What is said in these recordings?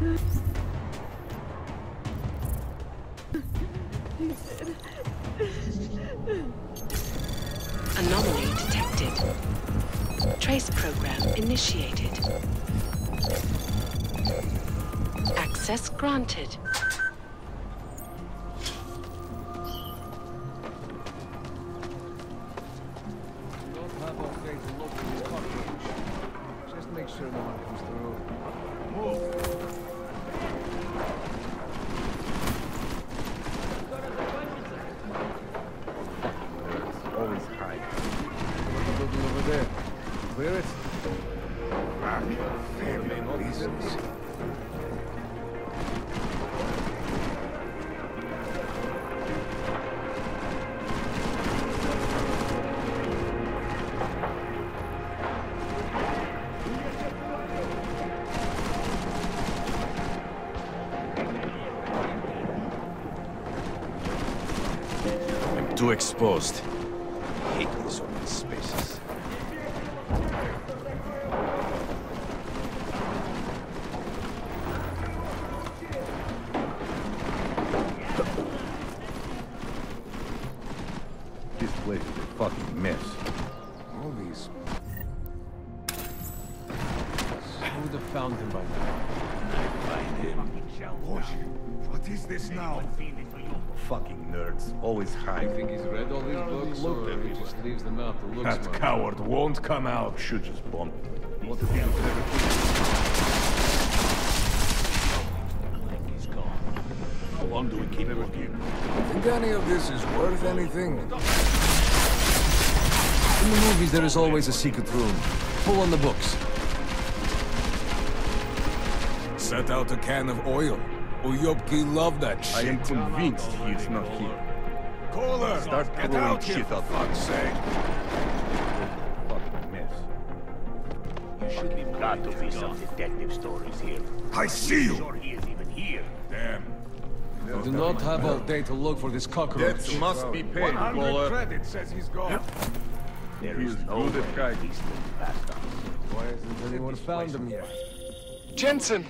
Anomaly detected. Trace program initiated. Access granted. Too exposed. I hate these open spaces. This place is a fucking mess. All these... I would have found him by now. I find him. What is this now? Fucking nerds, always hiding. You think he's read all these books, or he just leaves them out to look smart? That coward won't come out. Should just bomb. What the hell? He's gone. How long do we keep him with you? Think any of this is worth anything? In the movies, there is always a secret room. Pull on the books. Set out a can of oil. Oyopki loved that shit. I am convinced he is not here. Koller! Start blowing shit up, fuck's sake. Fucking mess. You should be glad to be some detective stories here. I see you! Sure he is even here. Damn. I do not have all day to look for this cockroach. That must be paid, Koller. Credit says he's gone. There is no guy. He's still past us. Why hasn't anyone found him yet? Jensen!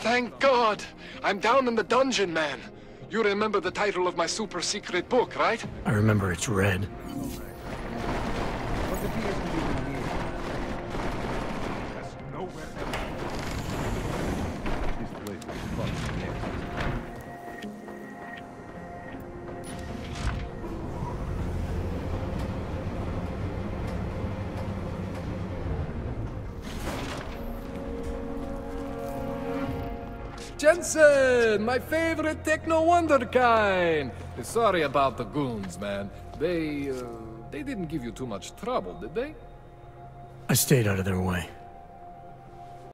Thank God! I'm down in the dungeon, man! You remember the title of my super-secret book, right? I remember it's red. Jensen, my favorite techno-wonder kind! Sorry about the goons, man. They didn't give you too much trouble, did they? I stayed out of their way.